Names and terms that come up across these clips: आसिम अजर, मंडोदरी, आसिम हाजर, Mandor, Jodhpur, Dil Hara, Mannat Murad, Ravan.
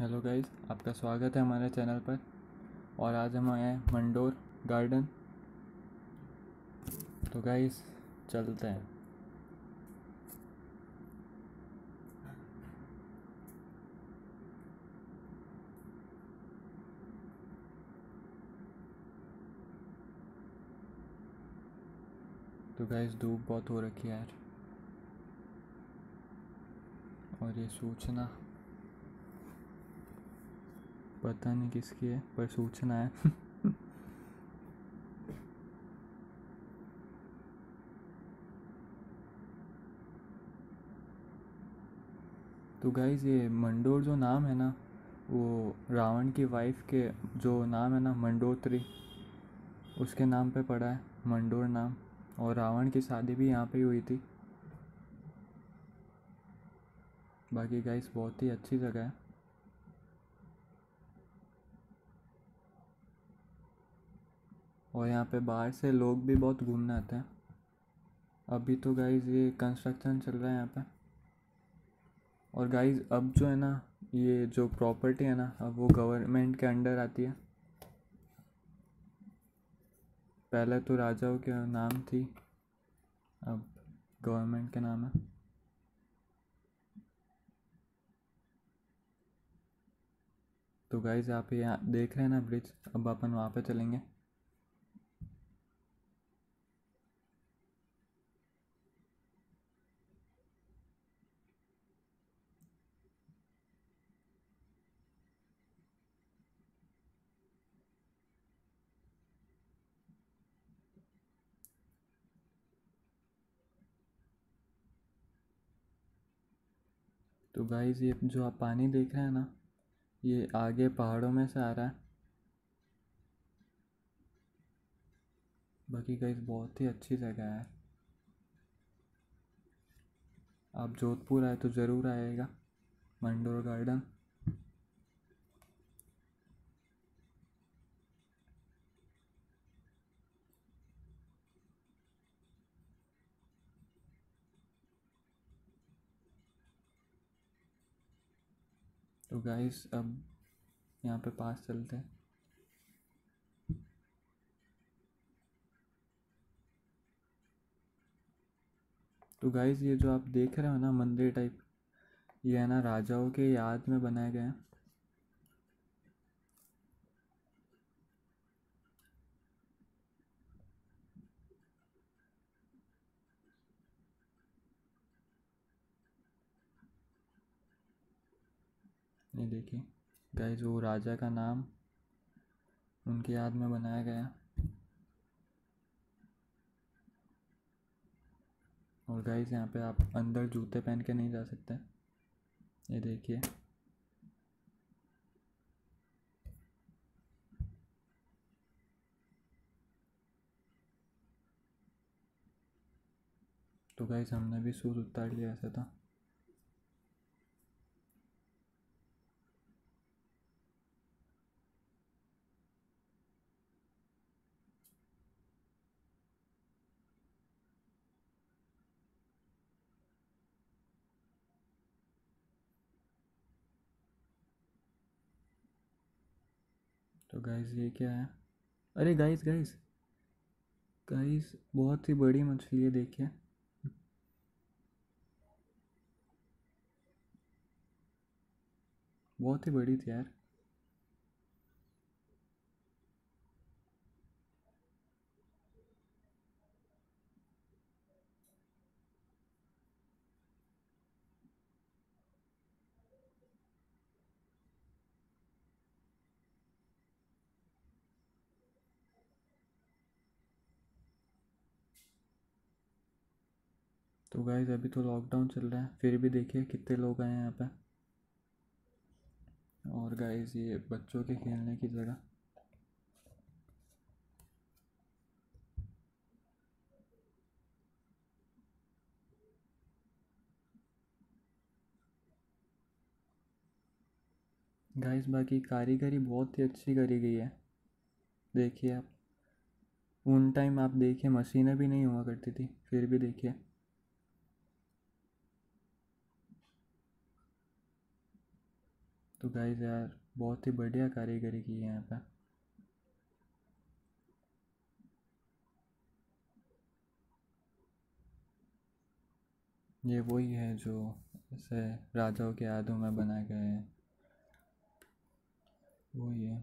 Hello guys, आपका स्वागत है हमारे चैनल पर। और आज हम आए हैं मंडोर गार्डन। तो गाइस चलते हैं। तो गाइस धूप बहुत हो रखी है यार, और ये सूचना पता नहीं किसकी है, पर सूचना है। तो गाइस ये मंडोर जो नाम है ना, वो रावण की वाइफ के जो नाम है ना मंडोदरी, उसके नाम पे पड़ा है मंडोर नाम। और रावण की शादी भी यहाँ पे ही हुई थी। बाकी गाइस बहुत ही अच्छी जगह है। और यहाँ पे बाहर से लोग भी बहुत घूमने आते हैं। अभी तो गाइस ये कंस्ट्रक्शन चल रहा है यहाँ पे। और गाइस अब जो है ना, ये जो प्रॉपर्टी है ना, अब वो गवर्नमेंट के अंडर आती है। पहले तो राजाओं के नाम थी, अब गवर्नमेंट के नाम है। तो गाइस आप यहाँ देख रहे हैं ना ब्रिज, अब अपन वहाँ पे चलेंगे। तो गाइस ये जो आप पानी देख रहे हैं ना, ये आगे पहाड़ों में से आ रहा है। बाकी गाइस बहुत ही अच्छी जगह है। आप जोधपुर आए तो ज़रूर आइएगा मंडोर गार्डन। तो गाइस अब यहाँ पे पास चलते हैं। तो गाइस ये जो आप देख रहे हो ना मंदिर टाइप, ये है ना राजाओं के याद में बनाए गए हैं। ये देखिए गाइस, वो राजा का नाम उनकी याद में बनाया गया। और गाइस यहाँ पे आप अंदर जूते पहन के नहीं जा सकते। ये देखिए, तो गाइस हमने भी शूज उतार लिया ऐसा था। तो गाइस ये क्या है? अरे गाइस गाइस गाइस बहुत ही बड़ी मछली है, देखिए। बहुत ही बड़ी थी यार। तो गाइस अभी तो लॉकडाउन चल रहा है, फिर भी देखिए कितने लोग आए हैं यहाँ पे। और गाइस ये बच्चों के खेलने की जगह। गाइस बाकी कारीगरी बहुत ही अच्छी करी गई है, देखिए आप। उन टाइम आप देखिए मशीनें भी नहीं हुआ करती थी, फिर भी देखिए। तो गाइस यार बहुत ही बढ़िया कारीगरी की है यहाँ पे। ये वही है जो ऐसे राजाओं के यादों में बनाए गए हैं, वही है।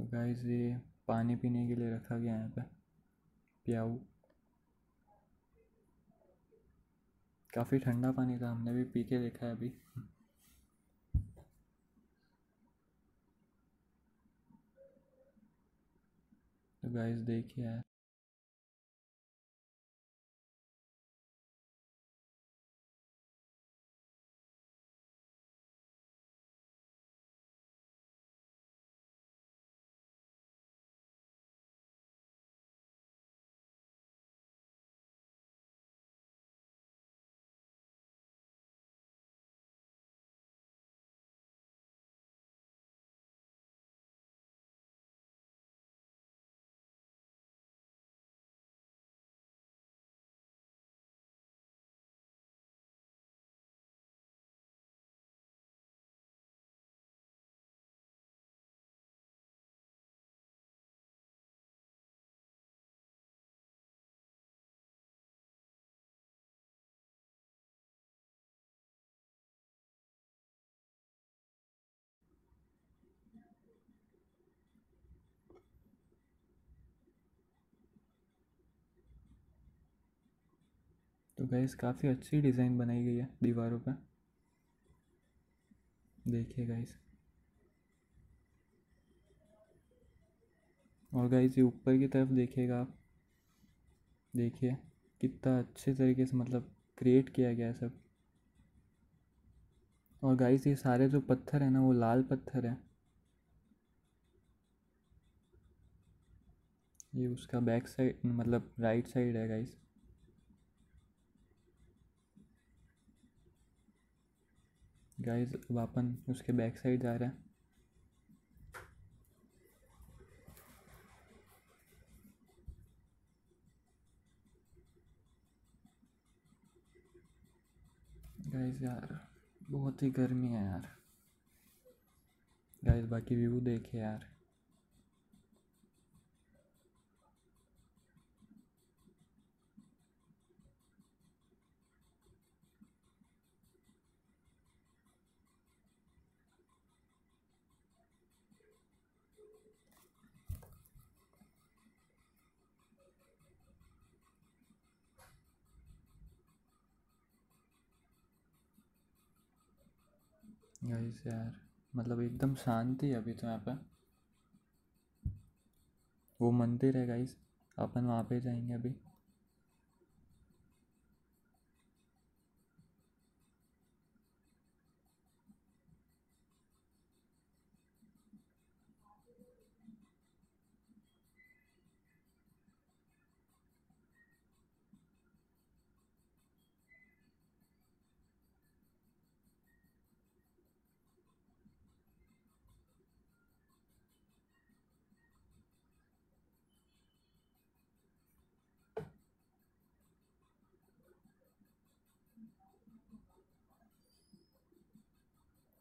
तो गाइस ये पानी पीने के लिए रखा गया है यहाँ पे, प्याऊ। काफ़ी ठंडा पानी था, हमने भी पी के देखा है अभी। तो गाइस देखिए यार, तो गाइस काफ़ी अच्छी डिज़ाइन बनाई गई है दीवारों पर, देखिए गाइस। और गाइस ये ऊपर की तरफ देखिएगा आप, देखिए कितना अच्छे तरीके से मतलब क्रिएट किया गया है सब। और गाइस ये सारे जो पत्थर है ना वो लाल पत्थर है। ये उसका बैक साइड मतलब राइट साइड है गाइस। गाइस अब अपन उसके बैक साइड जा रहे हैं। गाइस यार बहुत ही गर्मी है यार। गाइस बाकी व्यू देखिए यार, गाइस यार मतलब एकदम शांति है अभी तो यहाँ पे। वो मंदिर है गाइस, अपन वहाँ पे जाएंगे अभी।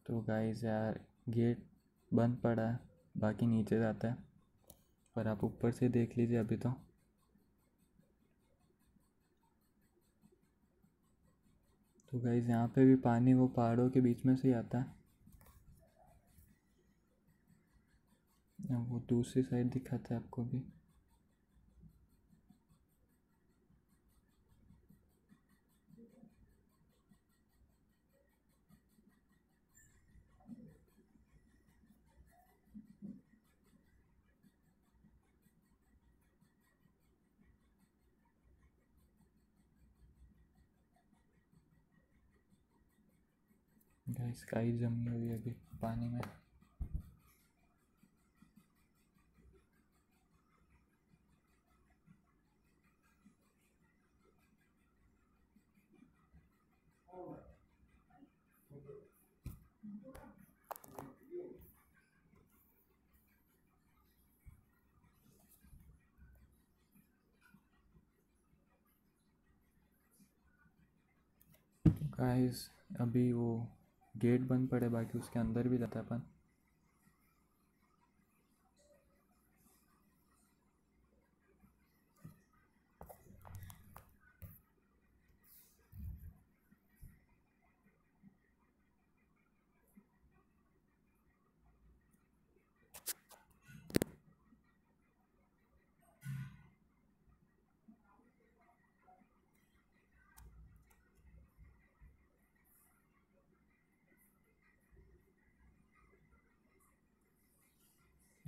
तो गाइस यार गेट बंद पड़ा है, बाकी नीचे जाता है, पर आप ऊपर से देख लीजिए अभी तो। तो गाइस यहाँ पे भी पानी वो पहाड़ों के बीच में से ही आता है। वो दूसरी साइड दिखाता है आपको भी। गाइस काई जमी हुई है अभी पानी में। गाइस अभी वो गेट बंद पड़े, बाकी उसके अंदर भी जाता है अपन।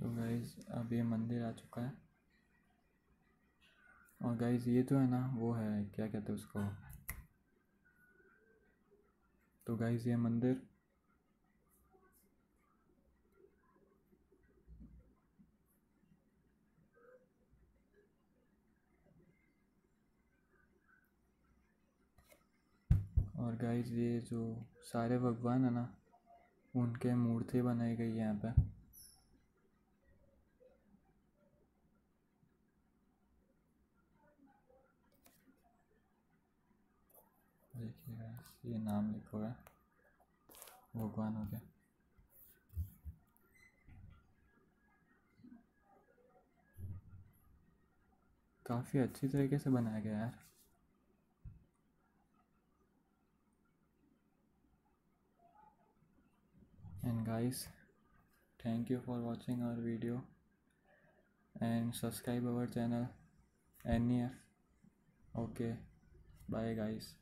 तो गाइज़ अब ये मंदिर आ चुका है। और गाइज़ ये तो है ना, वो है क्या कहते हैं उसको। तो गाइज़ ये मंदिर और गाइज़ ये जो सारे भगवान है ना, उनके मूर्ति बनाई गई है यहाँ पे। देखिए ये नाम लिखा हुआ है भगवान हो गया। काफ़ी अच्छी तरीके से बनाया गया यार। And guys thank you for watching our video and subscribe our channel and near. Okay bye guys.